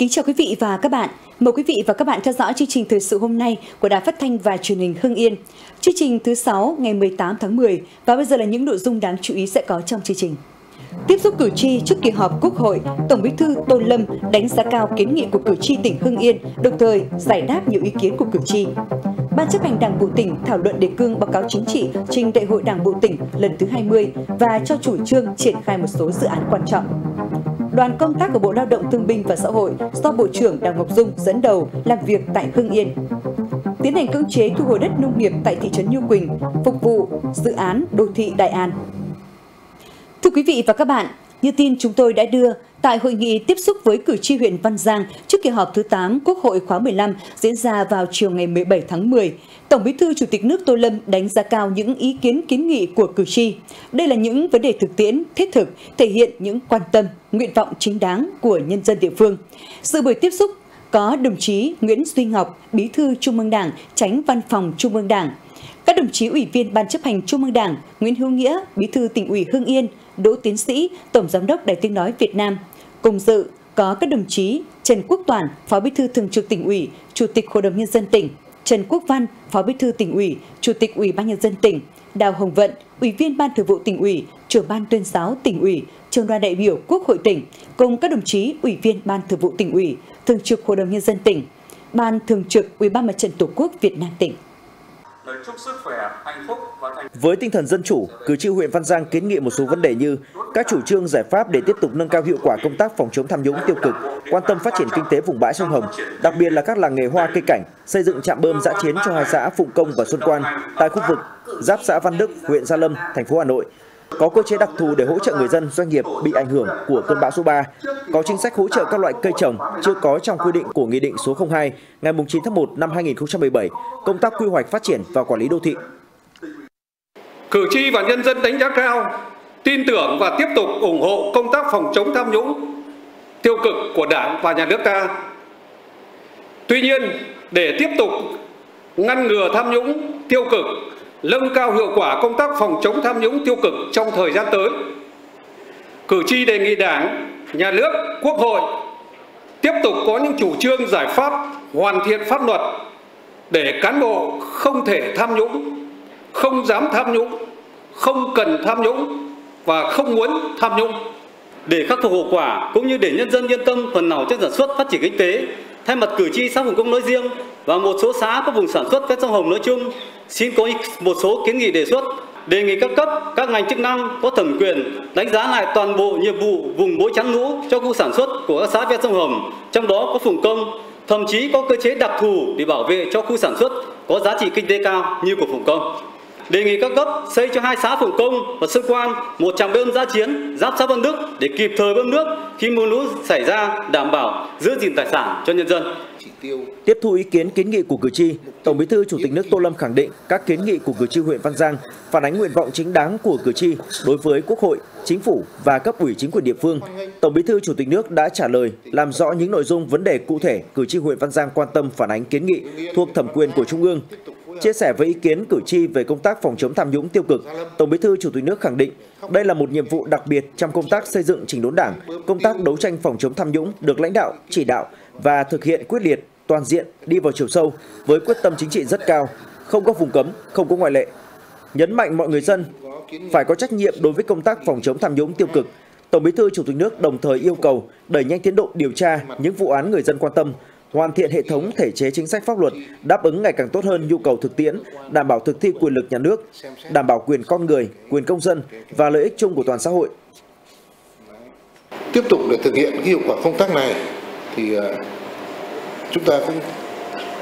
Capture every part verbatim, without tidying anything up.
Kính chào quý vị và các bạn. Mời quý vị và các bạn theo dõi chương trình thời sự hôm nay của Đài Phát thanh và Truyền hình Hưng Yên. Chương trình thứ sáu ngày mười tám tháng mười và bây giờ là những nội dung đáng chú ý sẽ có trong chương trình. Tiếp xúc cử tri trước kỳ họp Quốc hội, Tổng Bí thư Tô Lâm đánh giá cao kiến nghị của cử tri tỉnh Hưng Yên, đồng thời giải đáp nhiều ý kiến của cử tri. Ban chấp hành Đảng bộ tỉnh thảo luận đề cương báo cáo chính trị trình Đại hội Đảng bộ tỉnh lần thứ hai mươi và cho chủ trương triển khai một số dự án quan trọng. Đoàn công tác của Bộ Lao động Thương binh và Xã hội do Bộ trưởng Đào Ngọc Dung dẫn đầu làm việc tại Hưng Yên. Tiến hành cưỡng chế thu hồi đất nông nghiệp tại thị trấn Như Quỳnh, phục vụ dự án đô thị Đại An. Thưa quý vị và các bạn, như tin chúng tôi đã đưa, tại hội nghị tiếp xúc với cử tri huyện Văn Giang trước kỳ họp thứ tám Quốc hội khóa mười lăm diễn ra vào chiều ngày mười bảy tháng mười, Tổng Bí thư Chủ tịch nước Tô Lâm đánh giá cao những ý kiến kiến nghị của cử tri. Đây là những vấn đề thực tiễn, thiết thực, thể hiện những quan tâm, nguyện vọng chính đáng của nhân dân địa phương. Sự buổi tiếp xúc có đồng chí Nguyễn Duy Ngọc, Bí thư Trung ương Đảng, Chánh Văn phòng Trung ương Đảng, các đồng chí Ủy viên Ban chấp hành Trung ương Đảng Nguyễn Hữu Nghĩa, Bí thư Tỉnh ủy Hưng Yên, Đỗ Tiến sĩ, Tổng giám đốc Đài Tiếng nói Việt Nam. Cùng dự có các đồng chí Trần Quốc Toản, Phó Bí thư Thường trực Tỉnh ủy, Chủ tịch Hội đồng nhân dân tỉnh, Trần Quốc Văn, Phó Bí thư Tỉnh ủy, Chủ tịch Ủy ban nhân dân tỉnh, Đào Hồng Vận, Ủy viên Ban Thường vụ Tỉnh ủy, Trưởng ban Tuyên giáo Tỉnh ủy, Trưởng đoàn đại biểu Quốc hội tỉnh, cùng các đồng chí Ủy viên Ban Thường vụ Tỉnh ủy, Thường trực Hội đồng nhân dân tỉnh, Ban Thường trực Ủy ban Mặt trận Tổ quốc Việt Nam tỉnh. Với tinh thần dân chủ, cử tri huyện Văn Giang kiến nghị một số vấn đề như các chủ trương giải pháp để tiếp tục nâng cao hiệu quả công tác phòng chống tham nhũng tiêu cực, quan tâm phát triển kinh tế vùng bãi sông Hồng, đặc biệt là các làng nghề hoa cây cảnh, xây dựng trạm bơm giã chiến cho hai xã Phụng Công và Xuân Quan tại khu vực giáp xã Văn Đức, huyện Gia Lâm, thành phố Hà Nội. Có cơ chế đặc thù để hỗ trợ người dân, doanh nghiệp bị ảnh hưởng của cơn bão số ba, có chính sách hỗ trợ các loại cây trồng chưa có trong quy định của Nghị định số không hai ngày chín tháng một năm hai nghìn không trăm mười bảy, công tác quy hoạch phát triển và quản lý đô thị. Cử tri và nhân dân đánh giá cao, tin tưởng và tiếp tục ủng hộ công tác phòng chống tham nhũng tiêu cực của Đảng và Nhà nước ta. Tuy nhiên, để tiếp tục ngăn ngừa tham nhũng tiêu cực, nâng cao hiệu quả công tác phòng chống tham nhũng tiêu cực trong thời gian tới, cử tri đề nghị Đảng, Nhà nước, Quốc hội tiếp tục có những chủ trương giải pháp hoàn thiện pháp luật để cán bộ không thể tham nhũng, không dám tham nhũng, không cần tham nhũng và không muốn tham nhũng. Để khắc phục hậu quả cũng như để nhân dân yên tâm phần nào trên sản xuất phát triển kinh tế, thay mặt cử tri xã Phụng Công nói riêng và một số xã các vùng sản xuất ven sông Hồng nói chung, xin có một số kiến nghị đề xuất, đề nghị các cấp, các ngành chức năng có thẩm quyền đánh giá lại toàn bộ nhiệm vụ vùng bối chắn lũ cho khu sản xuất của các xã ven sông Hồng, trong đó có Phụng Công, thậm chí có cơ chế đặc thù để bảo vệ cho khu sản xuất có giá trị kinh tế cao như của Phụng Công. Đề nghị các cấp xây cho hai xã Phụng Công và Xuân Quan một trạm bơm giã chiến giáp xã Văn Đức để kịp thời bơm nước khi mưa lũ xảy ra, đảm bảo giữ gìn tài sản cho nhân dân. Tiếp thu ý kiến kiến nghị của cử tri, Tổng Bí thư Chủ tịch nước Tô Lâm khẳng định các kiến nghị của cử tri huyện Văn Giang phản ánh nguyện vọng chính đáng của cử tri đối với Quốc hội, Chính phủ và cấp ủy chính quyền địa phương. Tổng Bí thư Chủ tịch nước đã trả lời, làm rõ những nội dung vấn đề cụ thể cử tri huyện Văn Giang quan tâm phản ánh kiến nghị thuộc thẩm quyền của Trung ương. Chia sẻ với ý kiến cử tri về công tác phòng chống tham nhũng tiêu cực, Tổng Bí thư Chủ tịch nước khẳng định đây là một nhiệm vụ đặc biệt trong công tác xây dựng chỉnh đốn Đảng, công tác đấu tranh phòng chống tham nhũng được lãnh đạo, chỉ đạo và thực hiện quyết liệt, toàn diện, đi vào chiều sâu với quyết tâm chính trị rất cao, không có vùng cấm, không có ngoại lệ. Nhấn mạnh mọi người dân phải có trách nhiệm đối với công tác phòng chống tham nhũng tiêu cực. Tổng Bí thư Chủ tịch nước đồng thời yêu cầu đẩy nhanh tiến độ điều tra những vụ án người dân quan tâm, hoàn thiện hệ thống thể chế chính sách pháp luật đáp ứng ngày càng tốt hơn nhu cầu thực tiễn, đảm bảo thực thi quyền lực nhà nước, đảm bảo quyền con người, quyền công dân và lợi ích chung của toàn xã hội. Tiếp tục để thực hiện cái hiệu quả công tác này thì chúng ta cũng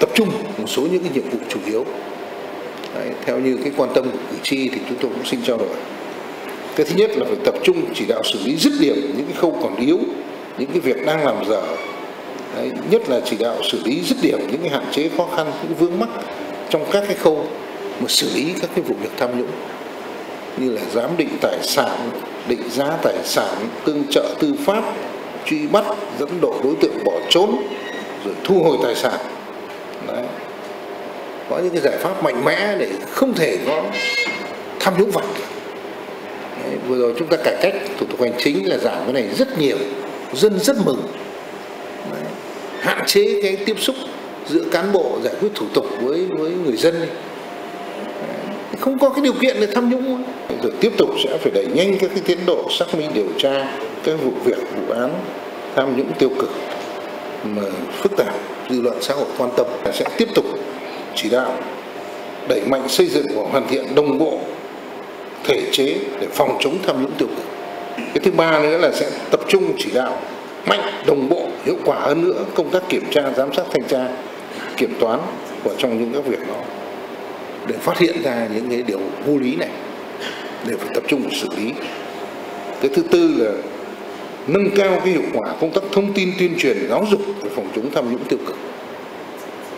tập trung một số những cái nhiệm vụ chủ yếu. Đấy, theo như cái quan tâm của cử tri thì chúng tôi cũng xin trao đổi. Cái thứ nhất là phải tập trung chỉ đạo xử lý dứt điểm những cái khâu còn yếu, những cái việc đang làm dở. Đấy, nhất là chỉ đạo xử lý dứt điểm những cái hạn chế, khó khăn, những vướng mắc trong các cái khâu mà xử lý các cái vụ việc tham nhũng, như là giám định tài sản, định giá tài sản, tương trợ tư pháp, truy bắt, dẫn độ đối tượng bỏ trốn, rồi thu hồi tài sản. Đấy. Có những cái giải pháp mạnh mẽ để không thể có tham nhũng vặt. Đấy, vừa rồi chúng ta cải cách thủ tục hành chính là giảm cái này rất nhiều, dân rất mừng. hạn chế cái tiếp xúc giữa cán bộ giải quyết thủ tục với với người dân đi. Không có cái điều kiện để tham nhũng, rồi tiếp tục sẽ phải đẩy nhanh các cái tiến độ xác minh điều tra các vụ việc, vụ án tham nhũng tiêu cực mà phức tạp dư luận xã hội quan tâm, sẽ tiếp tục chỉ đạo đẩy mạnh xây dựng và hoàn thiện đồng bộ thể chế để phòng chống tham nhũng tiêu cực. Cái thứ ba nữa là sẽ tập trung chỉ đạo mạnh, đồng bộ, hiệu quả hơn nữa công tác kiểm tra, giám sát, thanh tra, kiểm toán và trong những các việc đó, để phát hiện ra những cái điều vô lý này, để phải tập trung xử lý. Cái thứ tư là nâng cao cái hiệu quả công tác thông tin tuyên truyền, giáo dục về phòng chống tham nhũng tiêu cực.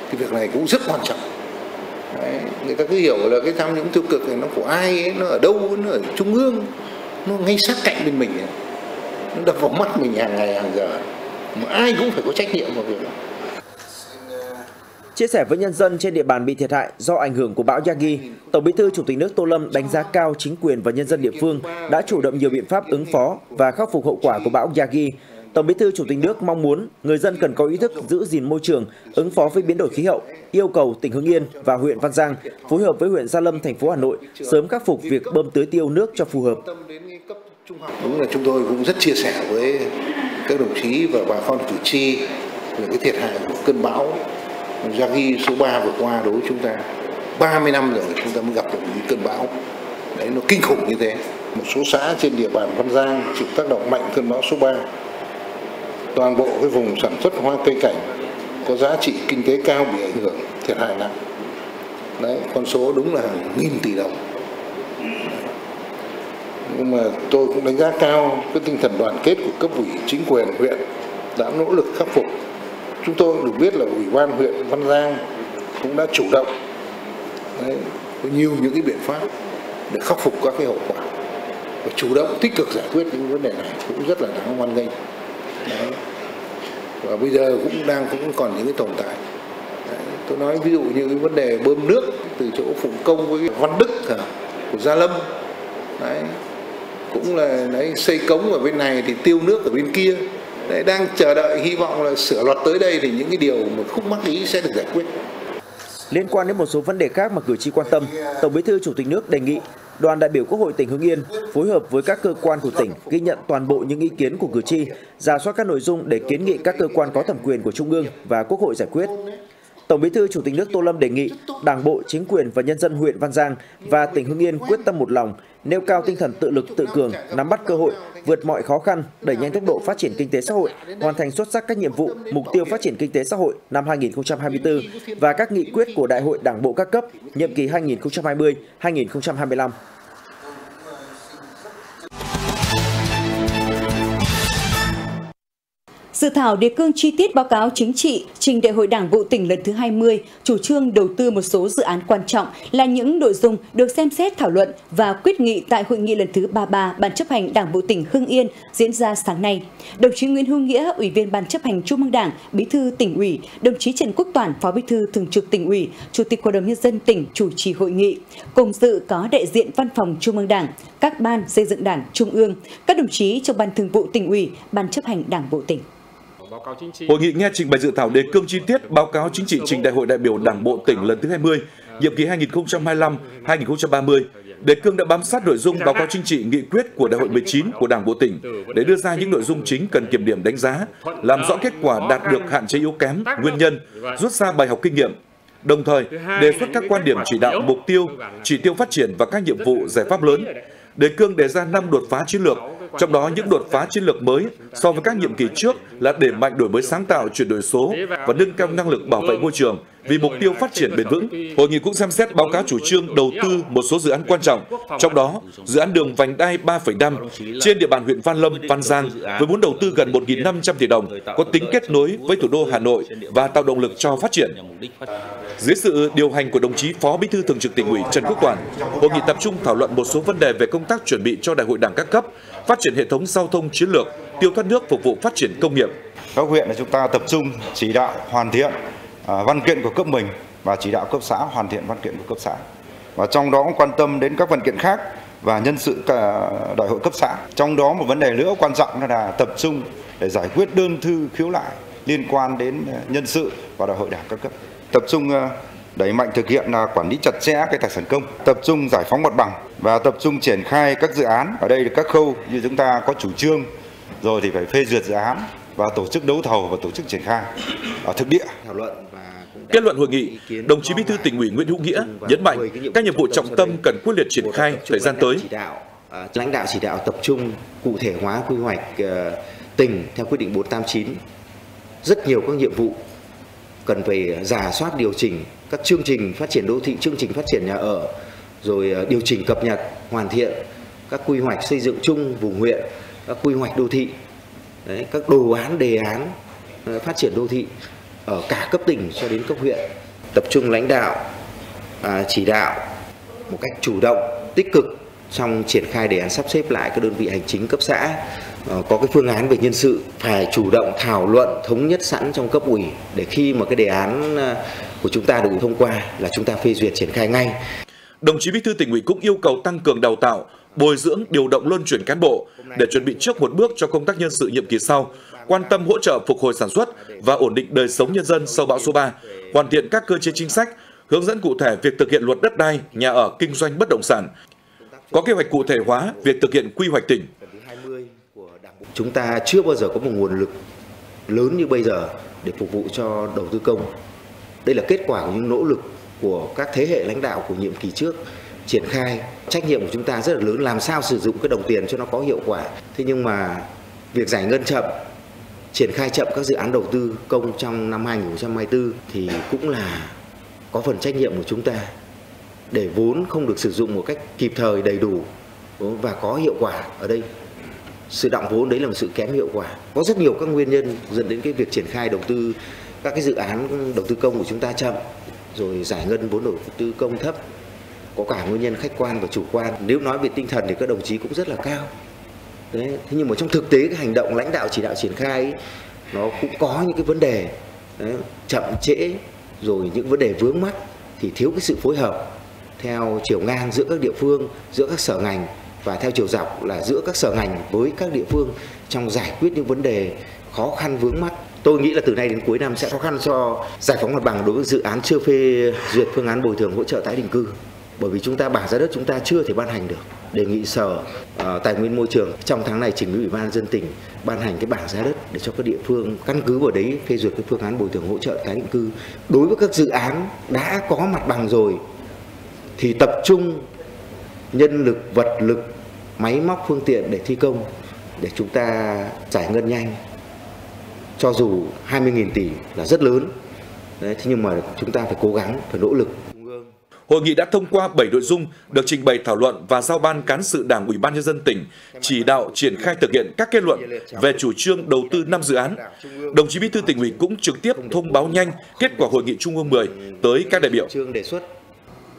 Cái việc này cũng rất quan trọng. Đấy, người ta cứ hiểu là cái tham nhũng tiêu cực này nó của ai ấy, nó ở đâu, nó ở trung ương, nó ngay sát cạnh bên mình ấy. Nó đập vào mắt mình hàng ngày hàng giờ, mà ai cũng phải có trách nhiệm vào việc đó. Chia sẻ với nhân dân trên địa bàn bị thiệt hại do ảnh hưởng của bão Yagi, Tổng Bí thư Chủ tịch nước Tô Lâm đánh giá cao chính quyền và nhân dân địa phương đã chủ động nhiều biện pháp ứng phó và khắc phục hậu quả của bão Yagi. Tổng Bí thư Chủ tịch nước mong muốn người dân cần có ý thức giữ gìn môi trường, ứng phó với biến đổi khí hậu, yêu cầu tỉnh Hưng Yên và huyện Văn Giang phối hợp với huyện Gia Lâm, thành phố Hà Nội sớm khắc phục việc bơm tưới tiêu nước cho phù hợp. Đúng là chúng tôi cũng rất chia sẻ với các đồng chí và bà con cử tri về cái thiệt hại của cơn bão Yagi số ba vừa qua đối với chúng ta. ba mươi năm rồi chúng ta mới gặp được những cơn bão. Đấy, nó kinh khủng như thế. Một số xã trên địa bàn Văn Giang chịu tác động mạnh cơn bão số ba. Toàn bộ cái vùng sản xuất hoa cây cảnh có giá trị kinh tế cao bị ảnh hưởng, thiệt hại nặng. Đấy, con số đúng là hàng nghìn tỷ đồng. Nhưng mà tôi cũng đánh giá cao cái tinh thần đoàn kết của cấp ủy, chính quyền huyện đã nỗ lực khắc phục. Chúng tôi được biết là Ủy ban huyện Văn Giang cũng đã chủ động đấy, với nhiều những cái biện pháp để khắc phục các cái hậu quả và chủ động tích cực giải quyết những vấn đề này cũng rất là đáng hoan nghênh. Và bây giờ cũng đang cũng còn những cái tồn tại. Đấy, tôi nói ví dụ như cái vấn đề bơm nước từ chỗ Phụng Công với Văn Đức của Gia Lâm. Đấy, cũng là đấy, xây cống ở bên này thì tiêu nước ở bên kia. Đấy, đang chờ đợi hy vọng là sửa luật tới đây thì những cái điều mà khúc mắc ý sẽ được giải quyết. Liên quan đến một số vấn đề khác mà cử tri quan tâm, Tổng Bí thư Chủ tịch nước đề nghị đoàn đại biểu Quốc hội tỉnh Hưng Yên phối hợp với các cơ quan của tỉnh ghi nhận toàn bộ những ý kiến của cử tri, rà soát các nội dung để kiến nghị các cơ quan có thẩm quyền của Trung ương và Quốc hội giải quyết. Tổng Bí thư Chủ tịch nước Tô Lâm đề nghị Đảng bộ, chính quyền và nhân dân huyện Văn Giang và tỉnh Hưng Yên quyết tâm một lòng, nêu cao tinh thần tự lực, tự cường, nắm bắt cơ hội, vượt mọi khó khăn, đẩy nhanh tốc độ phát triển kinh tế xã hội, hoàn thành xuất sắc các nhiệm vụ, mục tiêu phát triển kinh tế xã hội năm hai nghìn không trăm hai mươi tư và các nghị quyết của Đại hội Đảng bộ các cấp, nhiệm kỳ hai nghìn không trăm hai mươi đến hai nghìn không trăm hai mươi lăm. Dự thảo đề cương chi tiết báo cáo chính trị trình Đại hội Đảng bộ tỉnh lần thứ hai mươi, chủ trương đầu tư một số dự án quan trọng là những nội dung được xem xét, thảo luận và quyết nghị tại hội nghị lần thứ ba mươi ba Ban chấp hành Đảng bộ tỉnh Hưng Yên diễn ra sáng nay. Đồng chí Nguyễn Hữu Nghĩa, Ủy viên Ban chấp hành Trung ương Đảng, Bí thư tỉnh ủy, đồng chí Trần Quốc Toản, Phó Bí thư Thường trực tỉnh ủy, Chủ tịch Hội đồng nhân dân tỉnh chủ trì hội nghị. Cùng dự có đại diện Văn phòng Trung ương Đảng, các ban xây dựng Đảng Trung ương, các đồng chí trong Ban Thường vụ tỉnh ủy, Ban chấp hành Đảng bộ tỉnh. Hội nghị nghe trình bày dự thảo đề cương chi tiết báo cáo chính trị trình Đại hội đại biểu Đảng bộ tỉnh lần thứ hai mươi, nhiệm kỳ hai nghìn không trăm hai mươi lăm đến hai nghìn không trăm ba mươi. Đề cương đã bám sát nội dung báo cáo chính trị nghị quyết của Đại hội mười chín của Đảng bộ tỉnh để đưa ra những nội dung chính cần kiểm điểm đánh giá, làm rõ kết quả đạt được, hạn chế, yếu kém, nguyên nhân, rút ra bài học kinh nghiệm. Đồng thời, đề xuất các quan điểm chỉ đạo, mục tiêu, chỉ tiêu phát triển và các nhiệm vụ, giải pháp lớn. Đề cương đề ra năm đột phá chiến lược, trong đó những đột phá chiến lược mới so với các nhiệm kỳ trước là đẩy mạnh đổi mới sáng tạo, chuyển đổi số và nâng cao năng lực bảo vệ môi trường vì mục tiêu phát triển bền vững. Hội nghị cũng xem xét báo cáo chủ trương đầu tư một số dự án quan trọng, trong đó dự án đường vành đai ba phẩy năm trên địa bàn huyện Văn Lâm, Văn Giang với vốn đầu tư gần một nghìn năm trăm tỷ đồng, có tính kết nối với thủ đô Hà Nội và tạo động lực cho phát triển. Dưới sự điều hành của đồng chí Phó Bí thư Thường trực tỉnh ủy Trần Quốc Toản, hội nghị tập trung thảo luận một số vấn đề về công tác chuẩn bị cho Đại hội Đảng các cấp, phát triển hệ thống giao thông chiến lược, tiêu thoát nước phục vụ phát triển công nghiệp. Các huyện là chúng ta tập trung chỉ đạo hoàn thiện văn kiện của cấp mình và chỉ đạo cấp xã hoàn thiện văn kiện của cấp xã, và trong đó cũng quan tâm đến các văn kiện khác và nhân sự đại hội cấp xã. Trong đó một vấn đề nữa quan trọng là tập trung để giải quyết đơn thư khiếu nại liên quan đến nhân sự và đại hội đảng các cấp. Tập trung đẩy mạnh thực hiện là quản lý chặt chẽ cái tài sản công, tập trung giải phóng mặt bằng và tập trung triển khai các dự án. Ở đây các khâu như chúng ta có chủ trương rồi thì phải phê duyệt dự án và tổ chức đấu thầu và tổ chức triển khai ở thực địa. Thảo luận và kết luận hội nghị, đồng chí Bí thư Tỉnh ủy Nguyễn Hữu Nghĩa nhấn mạnh các nhiệm vụ trọng tâm cần quyết liệt triển khai thời gian tới. Lãnh đạo chỉ đạo tập trung cụ thể hóa quy hoạch tỉnh theo quyết định bốn tám chín, rất nhiều các nhiệm vụ cần phải rà soát, điều chỉnh các chương trình phát triển đô thị, chương trình phát triển nhà ở, rồi điều chỉnh, cập nhật, hoàn thiện các quy hoạch xây dựng chung vùng huyện, các quy hoạch đô thị. Đấy, các đồ án, đề án phát triển đô thị ở cả cấp tỉnh cho đến cấp huyện, tập trung lãnh đạo à, chỉ đạo một cách chủ động, tích cực trong triển khai đề án sắp xếp lại các đơn vị hành chính cấp xã, à, có cái phương án về nhân sự phải chủ động thảo luận thống nhất sẵn trong cấp ủy để khi mà cái đề án của chúng ta được thông qua là chúng ta phê duyệt triển khai ngay. Đồng chí Bí thư Tỉnh ủy cũng yêu cầu tăng cường đào tạo, bồi dưỡng, điều động luân chuyển cán bộ để chuẩn bị trước một bước cho công tác nhân sự nhiệm kỳ sau, quan tâm hỗ trợ phục hồi sản xuất và ổn định đời sống nhân dân sau bão số ba, hoàn thiện các cơ chế chính sách, hướng dẫn cụ thể việc thực hiện luật đất đai, nhà ở, kinh doanh bất động sản, có kế hoạch cụ thể hóa việc thực hiện quy hoạch tỉnh. Chúng ta chưa bao giờ có một nguồn lực lớn như bây giờ để phục vụ cho đầu tư công. Đây là kết quả của những nỗ lực của các thế hệ lãnh đạo của nhiệm kỳ trước triển khai. Trách nhiệm của chúng ta rất là lớn, làm sao sử dụng cái đồng tiền cho nó có hiệu quả. Thế nhưng mà việc giải ngân chậm, triển khai chậm các dự án đầu tư công trong năm hai nghìn không trăm hai mươi tư thì cũng là có phần trách nhiệm của chúng ta, để vốn không được sử dụng một cách kịp thời, đầy đủ và có hiệu quả. Ở đây sự đọng vốn đấy là một sự kém hiệu quả, có rất nhiều các nguyên nhân dẫn đến cái việc triển khai đầu tư các cái dự án đầu tư công của chúng ta chậm, rồi giải ngân vốn đầu tư công thấp, có cả nguyên nhân khách quan và chủ quan. Nếu nói về tinh thần thì các đồng chí cũng rất là cao. Đấy, thế nhưng mà trong thực tế cái hành động lãnh đạo chỉ đạo triển khai ấy, nó cũng có những cái vấn đề đấy, chậm trễ, rồi những vấn đề vướng mắc thì thiếu cái sự phối hợp theo chiều ngang giữa các địa phương, giữa các sở ngành và theo chiều dọc là giữa các sở ngành với các địa phương trong giải quyết những vấn đề khó khăn vướng mắc. Tôi nghĩ là từ nay đến cuối năm sẽ khó khăn cho giải phóng mặt bằng đối với dự án chưa phê duyệt phương án bồi thường hỗ trợ tái định cư. Bởi vì chúng ta bảng giá đất chúng ta chưa thể ban hành được. Đề nghị Sở uh, Tài nguyên Môi trường trong tháng này trình Ủy ban nhân dân tỉnh ban hành cái bảng giá đất để cho các địa phương căn cứ vào đấy phê duyệt cái phương án bồi thường hỗ trợ tái định cư. Đối với các dự án đã có mặt bằng rồi thì tập trung nhân lực, vật lực, máy móc, phương tiện để thi công, để chúng ta giải ngân nhanh. Cho dù hai mươi nghìn tỷ là rất lớn, đấy, thế nhưng mà chúng ta phải cố gắng, phải nỗ lực. Hội nghị đã thông qua bảy nội dung được trình bày thảo luận và giao Ban Cán sự Đảng Ủy ban nhân dân tỉnh chỉ đạo triển khai thực hiện các kết luận về chủ trương đầu tư năm dự án. Đồng chí Bí thư Tỉnh ủy cũng trực tiếp thông báo nhanh kết quả Hội nghị Trung ương mười tới các đại biểu.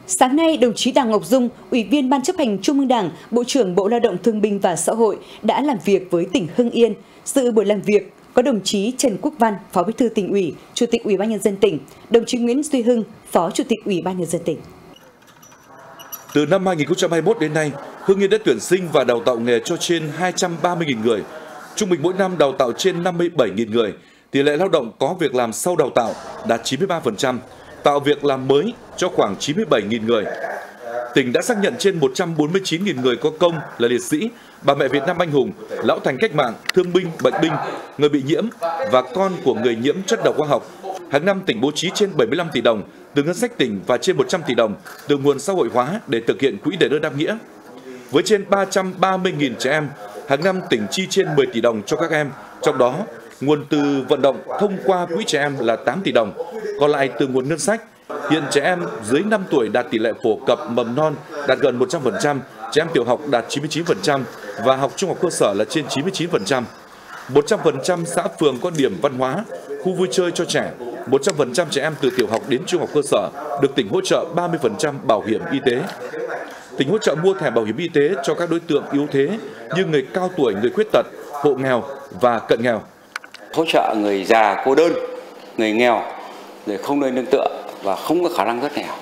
Sáng nay, đồng chí Đào Ngọc Dung, Ủy viên Ban Chấp hành Trung ương Đảng, Bộ trưởng Bộ Lao động Thương binh và Xã hội đã làm việc với tỉnh Hưng Yên. Dự buổi làm việc có đồng chí Trần Quốc Văn, Phó Bí thư Tỉnh ủy, Chủ tịch Ủy ban nhân dân tỉnh, đồng chí Nguyễn Duy Hưng, Phó Chủ tịch Ủy ban nhân dân tỉnh. Từ năm hai nghìn không trăm hai mươi mốt đến nay, Hưng Yên đã tuyển sinh và đào tạo nghề cho trên hai trăm ba mươi nghìn người. Trung bình mỗi năm đào tạo trên năm mươi bảy nghìn người. Tỷ lệ lao động có việc làm sau đào tạo đạt chín mươi ba phần trăm, tạo việc làm mới cho khoảng chín mươi bảy nghìn người. Tỉnh đã xác nhận trên một trăm bốn mươi chín nghìn người có công là liệt sĩ, bà mẹ Việt Nam anh hùng, lão thành cách mạng, thương binh, bệnh binh, người bị nhiễm và con của người nhiễm chất độc hóa học. Hàng năm tỉnh bố trí trên bảy mươi lăm tỷ đồng từ ngân sách tỉnh và trên một trăm tỷ đồng từ nguồn xã hội hóa để thực hiện quỹ đền ơn đáp nghĩa. Với trên ba trăm ba mươi nghìn trẻ em, hàng năm tỉnh chi trên mười tỷ đồng cho các em, trong đó nguồn từ vận động thông qua quỹ trẻ em là tám tỷ đồng, còn lại từ nguồn ngân sách. Hiện trẻ em dưới năm tuổi đạt tỷ lệ phổ cập mầm non đạt gần một trăm phần trăm, trẻ em tiểu học đạt chín mươi chín phần trăm và học trung học cơ sở là trên chín mươi chín phần trăm. một trăm phần trăm xã phường có điểm văn hóa, khu vui chơi cho trẻ. một trăm phần trăm trẻ em từ tiểu học đến trung học cơ sở được tỉnh hỗ trợ ba mươi phần trăm bảo hiểm y tế. Tỉnh hỗ trợ mua thẻ bảo hiểm y tế cho các đối tượng yếu thế như người cao tuổi, người khuyết tật, hộ nghèo và cận nghèo. Hỗ trợ người già, cô đơn, người nghèo, người không nơi nương tựa và không có khả năng thoát nghèo.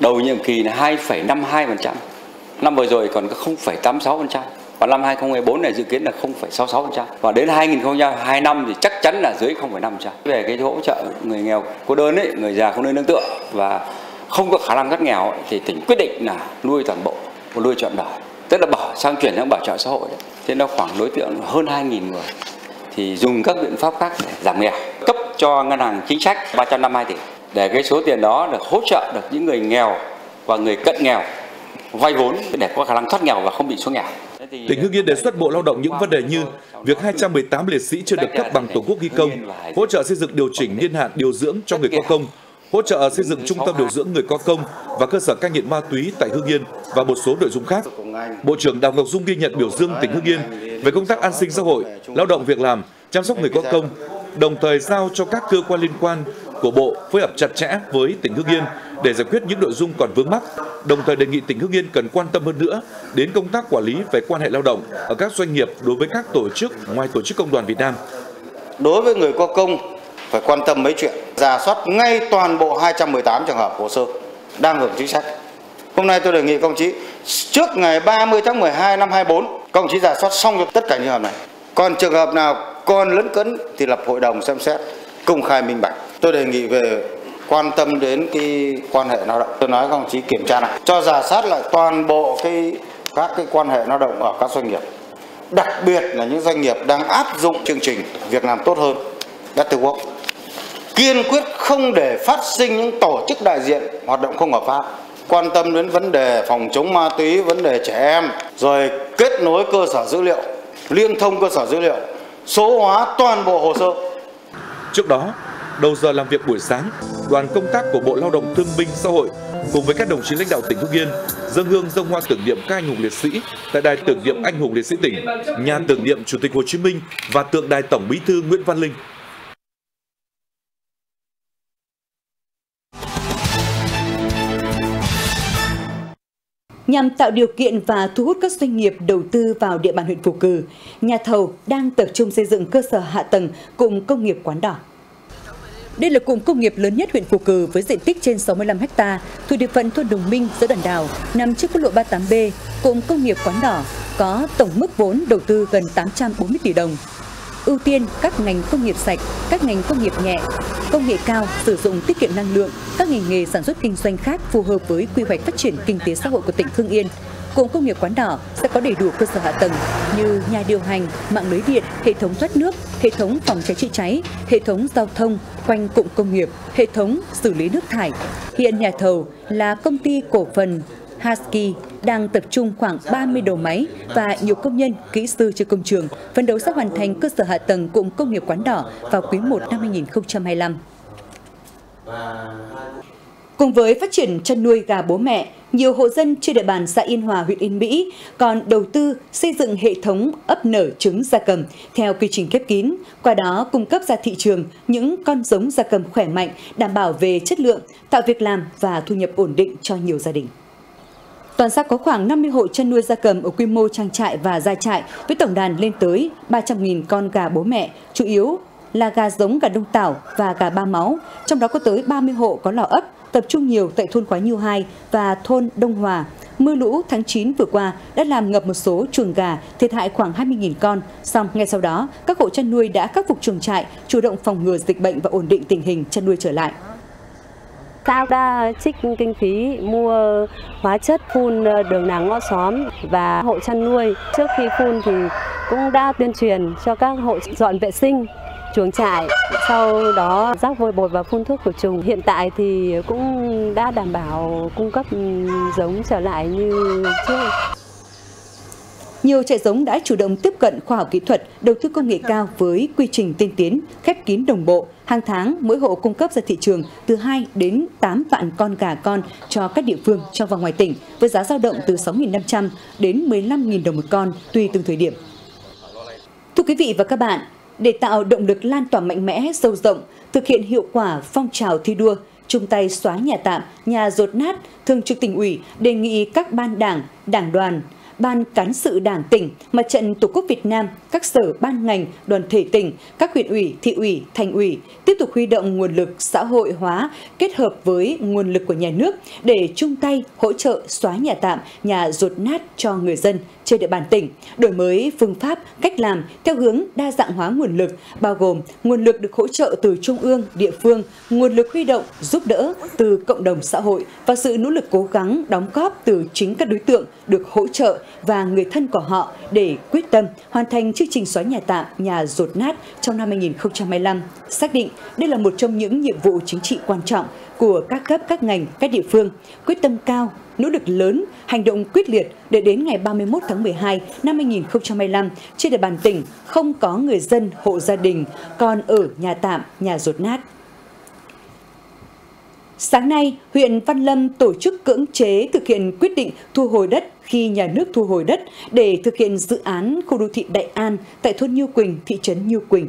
Đầu nhiệm kỳ là hai phẩy năm mươi hai phần trăm, năm vừa rồi còn có không phẩy tám mươi sáu phần trăm. Và năm hai không một bốn này dự kiến là không phẩy sáu mươi sáu phần trăm. Và đến hai nghìn không trăm hai mươi lăm thì chắc chắn là dưới không phẩy năm phần trăm. Về cái hỗ trợ người nghèo cô đơn ấy, người già không nơi nương tựa và không có khả năng thoát nghèo ấy, thì tỉnh quyết định là nuôi toàn bộ, nuôi trọn đời. Tức là bỏ sang chuyển sang bảo trợ xã hội đấy. Thế nó khoảng đối tượng hơn hai nghìn người. Thì dùng các biện pháp khác để giảm nghèo, cấp cho ngân hàng chính sách ba trăm năm mươi hai tỷ để cái số tiền đó được hỗ trợ được những người nghèo và người cận nghèo vay vốn để có khả năng thoát nghèo và không bị xuống nghèo. Tỉnh Hưng Yên đề xuất Bộ Lao động những vấn đề như việc hai trăm mười tám liệt sĩ chưa được cấp bằng Tổ quốc ghi công, hỗ trợ xây dựng điều chỉnh niên hạn điều dưỡng cho người có công, hỗ trợ xây dựng trung tâm điều dưỡng người có công và cơ sở cai nghiện ma túy tại Hưng Yên và một số nội dung khác. Bộ trưởng Đào Ngọc Dung ghi nhận biểu dương tỉnh Hưng Yên về công tác an sinh xã hội, lao động việc làm, chăm sóc người có công, đồng thời giao cho các cơ quan liên quan của Bộ phối hợp chặt chẽ với tỉnh Hưng Yên để giải quyết những nội dung còn vướng mắc, đồng thời đề nghị tỉnh Hưng Yên cần quan tâm hơn nữa đến công tác quản lý về quan hệ lao động ở các doanh nghiệp đối với các tổ chức ngoài Tổ chức Công đoàn Việt Nam. Đối với người có công phải quan tâm mấy chuyện, rà soát ngay toàn bộ hai trăm mười tám trường hợp hồ sơ đang hưởng chính sách. Hôm nay tôi đề nghị công chí trước ngày ba mươi tháng mười hai năm hai nghìn không trăm hai mươi tư, công chí rà soát xong cho tất cả những trường hợp này. Còn trường hợp nào còn lấn cấn thì lập hội đồng xem xét công khai minh bạch. Tôi đề nghị về quan tâm đến cái quan hệ lao động. Tôi nói công chí kiểm tra lại, cho rà soát lại toàn bộ cái các cái quan hệ lao động ở các doanh nghiệp. Đặc biệt là những doanh nghiệp đang áp dụng chương trình việc làm tốt hơn, Better Work. Kiên quyết không để phát sinh những tổ chức đại diện hoạt động không hợp pháp. Quan tâm đến vấn đề phòng chống ma túy, vấn đề trẻ em, rồi kết nối cơ sở dữ liệu, liên thông cơ sở dữ liệu, số hóa toàn bộ hồ sơ. Trước đó, đầu giờ làm việc buổi sáng, đoàn công tác của Bộ Lao động Thương binh Xã hội cùng với các đồng chí lãnh đạo tỉnh Hưng Yên dâng hương dâng hoa tưởng niệm các anh hùng liệt sĩ tại đài tưởng niệm anh hùng liệt sĩ tỉnh, nhà tưởng niệm Chủ tịch Hồ Chí Minh và tượng đài Tổng Bí thư Nguyễn Văn Linh. Nhằm tạo điều kiện và thu hút các doanh nghiệp đầu tư vào địa bàn huyện Phù Cừ, nhà thầu đang tập trung xây dựng cơ sở hạ tầng cụm công nghiệp Quán Đỏ. Đây là cụm công nghiệp lớn nhất huyện Phù Cừ với diện tích trên sáu mươi lăm ha, thuộc địa phận thôn Đồng Minh, xã Đoàn Đào, nằm trước quốc lộ ba mươi tám B, cụm công nghiệp Quán Đỏ có tổng mức vốn đầu tư gần tám trăm bốn mươi tỷ đồng. Ưu tiên các ngành công nghiệp sạch, các ngành công nghiệp nhẹ, công nghệ cao, sử dụng tiết kiệm năng lượng, các ngành nghề sản xuất kinh doanh khác phù hợp với quy hoạch phát triển kinh tế xã hội của tỉnh Hưng Yên. Cụm công nghiệp Quán Đỏ sẽ có đầy đủ cơ sở hạ tầng như nhà điều hành, mạng lưới điện, hệ thống thoát nước, hệ thống phòng cháy chữa cháy, hệ thống giao thông quanh cụm công nghiệp, hệ thống xử lý nước thải. Hiện nhà thầu là công ty cổ phần Husky đang tập trung khoảng ba mươi đầu máy và nhiều công nhân, kỹ sư trên công trường, phấn đấu sẽ hoàn thành cơ sở hạ tầng cụm công nghiệp Quán Đỏ vào quý một năm hai nghìn không trăm hai mươi lăm. Cùng với phát triển chăn nuôi gà bố mẹ, nhiều hộ dân trên địa bàn xã Yên Hòa, huyện Yên Mỹ còn đầu tư xây dựng hệ thống ấp nở trứng gia cầm theo quy trình khép kín, qua đó cung cấp ra thị trường những con giống gia cầm khỏe mạnh, đảm bảo về chất lượng, tạo việc làm và thu nhập ổn định cho nhiều gia đình. Toàn xã có khoảng năm mươi hộ chăn nuôi gia cầm ở quy mô trang trại và gia trại với tổng đàn lên tới ba trăm nghìn con gà bố mẹ, chủ yếu là gà giống gà đông tảo và gà ba máu, trong đó có tới ba mươi hộ có lò ấp, tập trung nhiều tại thôn Quá Nhiêu hai và thôn Đông Hòa. Mưa lũ tháng chín vừa qua đã làm ngập một số chuồng gà, thiệt hại khoảng hai mươi nghìn con. Song ngay sau đó, các hộ chăn nuôi đã khắc phục chuồng trại, chủ động phòng ngừa dịch bệnh và ổn định tình hình chăn nuôi trở lại. Xã đã trích kinh phí mua hóa chất phun đường làng ngõ xóm và hộ chăn nuôi. Trước khi phun thì cũng đã tuyên truyền cho các hộ dọn vệ sinh chuồng trại, sau đó rác vôi bột và phun thuốc khử trùng. Hiện tại thì cũng đã đảm bảo cung cấp giống trở lại như trước. Nhiều trại giống đã chủ động tiếp cận khoa học kỹ thuật, đầu tư công nghệ cao với quy trình tiên tiến, khép kín đồng bộ. Hàng tháng, mỗi hộ cung cấp ra thị trường từ hai đến tám vạn con gà con cho các địa phương trong và ngoài tỉnh, với giá dao động từ sáu nghìn năm trăm đến mười lăm nghìn đồng một con, tùy từng thời điểm. Thưa quý vị và các bạn, để tạo động lực lan tỏa mạnh mẽ, sâu rộng, thực hiện hiệu quả phong trào thi đua, chung tay xóa nhà tạm, nhà dột nát, Thường trực Tỉnh ủy đề nghị các ban đảng, đảng đoàn, Ban Cán sự Đảng tỉnh, Mặt trận Tổ quốc Việt Nam, các sở ban ngành, đoàn thể tỉnh, các huyện ủy, thị ủy, thành ủy tiếp tục huy động nguồn lực xã hội hóa kết hợp với nguồn lực của nhà nước để chung tay hỗ trợ xóa nhà tạm, nhà dột nát cho người dân, trên địa bàn tỉnh, đổi mới phương pháp, cách làm theo hướng đa dạng hóa nguồn lực, bao gồm nguồn lực được hỗ trợ từ trung ương, địa phương, nguồn lực huy động, giúp đỡ từ cộng đồng xã hội và sự nỗ lực cố gắng đóng góp từ chính các đối tượng được hỗ trợ và người thân của họ để quyết tâm hoàn thành chương trình xóa nhà tạm, nhà dột nát trong năm hai nghìn không trăm hai mươi lăm. Xác định đây là một trong những nhiệm vụ chính trị quan trọng của các cấp, các ngành, các địa phương, quyết tâm cao, nỗ lực lớn, hành động quyết liệt để đến ngày ba mươi mốt tháng mười hai năm hai nghìn không trăm hai mươi lăm, trên địa bàn tỉnh không có người dân, hộ gia đình còn ở nhà tạm, nhà dột nát. Sáng nay, huyện Văn Lâm tổ chức cưỡng chế thực hiện quyết định thu hồi đất khi nhà nước thu hồi đất để thực hiện dự án khu đô thị Đại An tại thôn Như Quỳnh, thị trấn Như Quỳnh.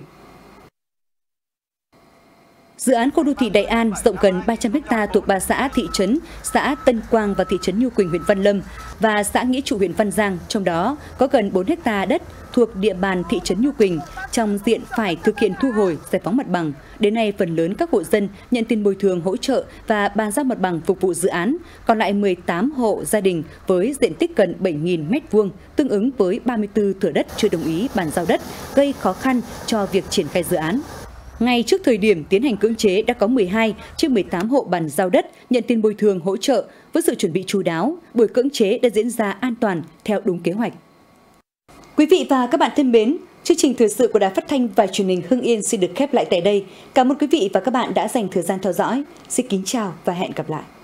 Dự án khu đô thị Đại An rộng gần ba trăm héc ta thuộc ba xã thị trấn, xã Tân Quang và thị trấn Như Quỳnh, huyện Văn Lâm và xã Nghĩa Trụ, huyện Văn Giang, trong đó có gần bốn héc ta đất thuộc địa bàn thị trấn Như Quỳnh trong diện phải thực hiện thu hồi, giải phóng mặt bằng. Đến nay, phần lớn các hộ dân nhận tiền bồi thường hỗ trợ và bàn giao mặt bằng phục vụ dự án, còn lại mười tám hộ gia đình với diện tích gần bảy nghìn mét vuông, tương ứng với ba mươi tư thửa đất chưa đồng ý bàn giao đất, gây khó khăn cho việc triển khai dự án. Ngay trước thời điểm tiến hành cưỡng chế đã có mười hai trên mười tám hộ bàn giao đất nhận tiền bồi thường hỗ trợ. Với sự chuẩn bị chú đáo, buổi cưỡng chế đã diễn ra an toàn theo đúng kế hoạch. Quý vị và các bạn thân mến, chương trình thời sự của Đài Phát thanh và Truyền hình Hưng Yên xin được khép lại tại đây. Cảm ơn quý vị và các bạn đã dành thời gian theo dõi. Xin kính chào và hẹn gặp lại.